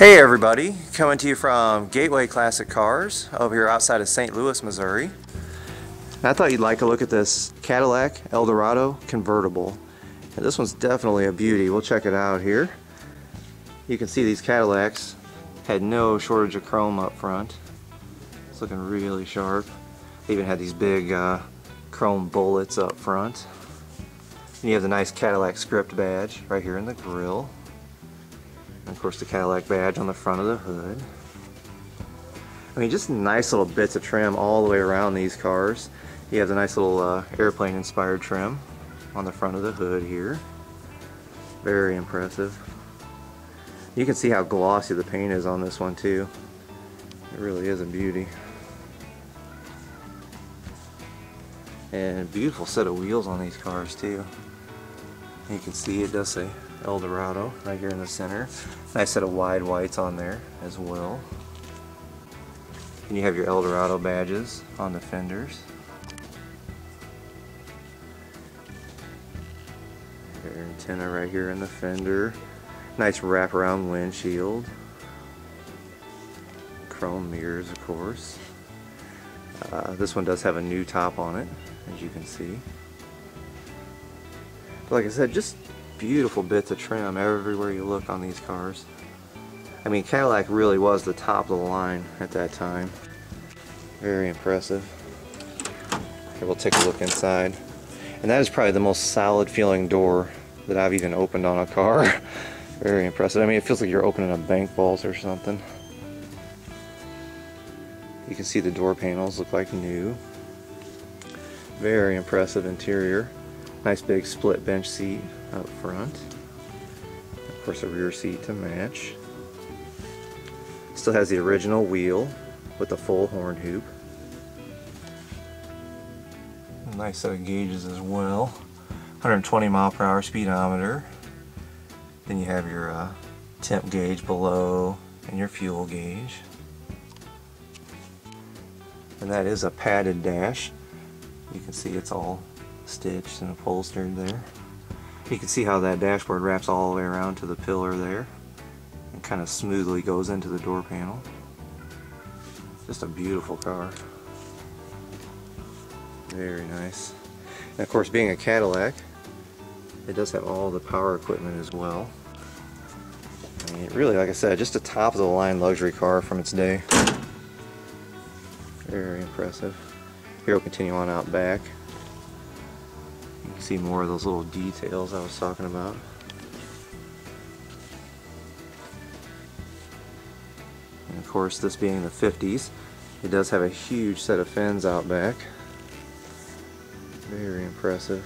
Hey everybody, coming to you from Gateway Classic Cars over here outside of St. Louis, Missouri. And I thought you'd like a look at this Cadillac Eldorado convertible. And this one's definitely a beauty. We'll check it out here. You can see these Cadillacs had no shortage of chrome up front. It's looking really sharp. They even had these big chrome bullets up front. And you have the nice Cadillac script badge right here in the grille. And of course the Cadillac badge on the front of the hood. I mean, just nice little bits of trim all the way around these cars. You have the nice little airplane inspired trim on the front of the hood here. Very impressive. You can see how glossy the paint is on this one too. It really is a beauty. And a beautiful set of wheels on these cars too. You can see it does say Eldorado right here in the center. Nice set of wide whites on there as well. And you have your Eldorado badges on the fenders. Your antenna right here in the fender. Nice wraparound windshield. Chrome mirrors, of course. This one does have a new top on it, as you can see. But like I said, just beautiful bits of trim everywhere you look on these cars. I mean, Cadillac really was the top of the line at that time. Very impressive. Okay, we'll take a look inside. And that is probably the most solid feeling door that I've even opened on a car. Very impressive. I mean, it feels like you're opening a bank vault or something. You can see the door panels look like new. Very impressive interior. Nice big split bench seat up front. Of course, a rear seat to match. Still has the original wheel with the full horn hoop. Nice set of gauges as well. 120 mph speedometer. Then you have your temp gauge below and your fuel gauge. And that is a padded dash. You can see it's all stitched and upholstered there. You can see how that dashboard wraps all the way around to the pillar there and kind of smoothly goes into the door panel. Just a beautiful car. Very nice. And of course, being a Cadillac, it does have all the power equipment as well. I mean, really, like I said, just a top of the line luxury car from its day. Very impressive. Here we'll continue on out back. You can see more of those little details I was talking about. And of course, this being the 50s, it does have a huge set of fins out back. Very impressive.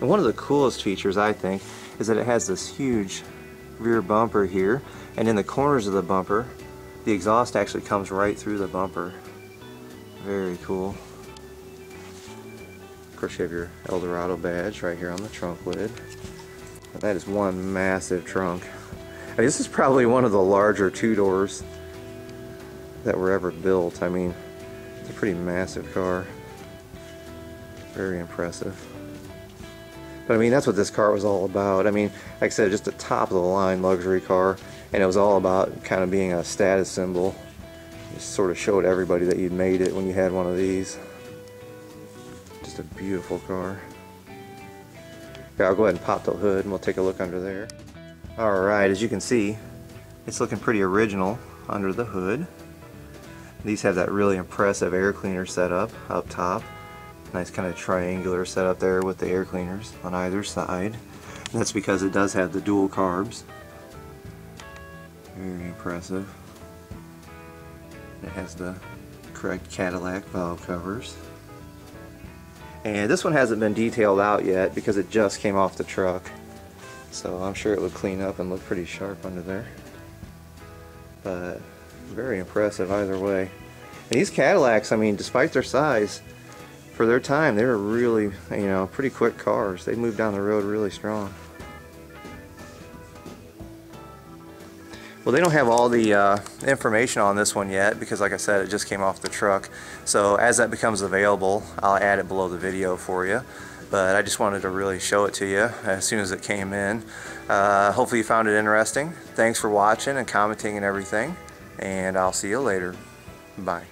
And one of the coolest features, I think, is that it has this huge rear bumper here, and in the corners of the bumper, the exhaust actually comes right through the bumper. Very cool. Of course, you have your Eldorado badge right here on the trunk lid. And that is one massive trunk. I mean, this is probably one of the larger two-doors that were ever built. I mean, it's a pretty massive car. Very impressive. But I mean, that's what this car was all about. I mean, like I said, just a top-of-the-line luxury car, and it was all about kind of being a status symbol. It sort of showed everybody that you'd made it when you had one of these. Just a beautiful car. Okay, I'll go ahead and pop the hood and we'll take a look under there. Alright, as you can see, it's looking pretty original under the hood. These have that really impressive air cleaner setup up top. Nice kind of triangular setup there with the air cleaners on either side. And that's because it does have the dual carbs. Very impressive. It has the correct Cadillac valve covers. And this one hasn't been detailed out yet because it just came off the truck. So I'm sure it would clean up and look pretty sharp under there. But very impressive either way. And these Cadillacs, I mean, despite their size, for their time, they were really, you know, pretty quick cars. They moved down the road really strong. Well, they don't have all the information on this one yet because, like I said, it just came off the truck. So as that becomes available, I'll add it below the video for you. But I just wanted to really show it to you as soon as it came in. Hopefully you found it interesting. Thanks for watching and commenting and everything, and I'll see you later. Bye.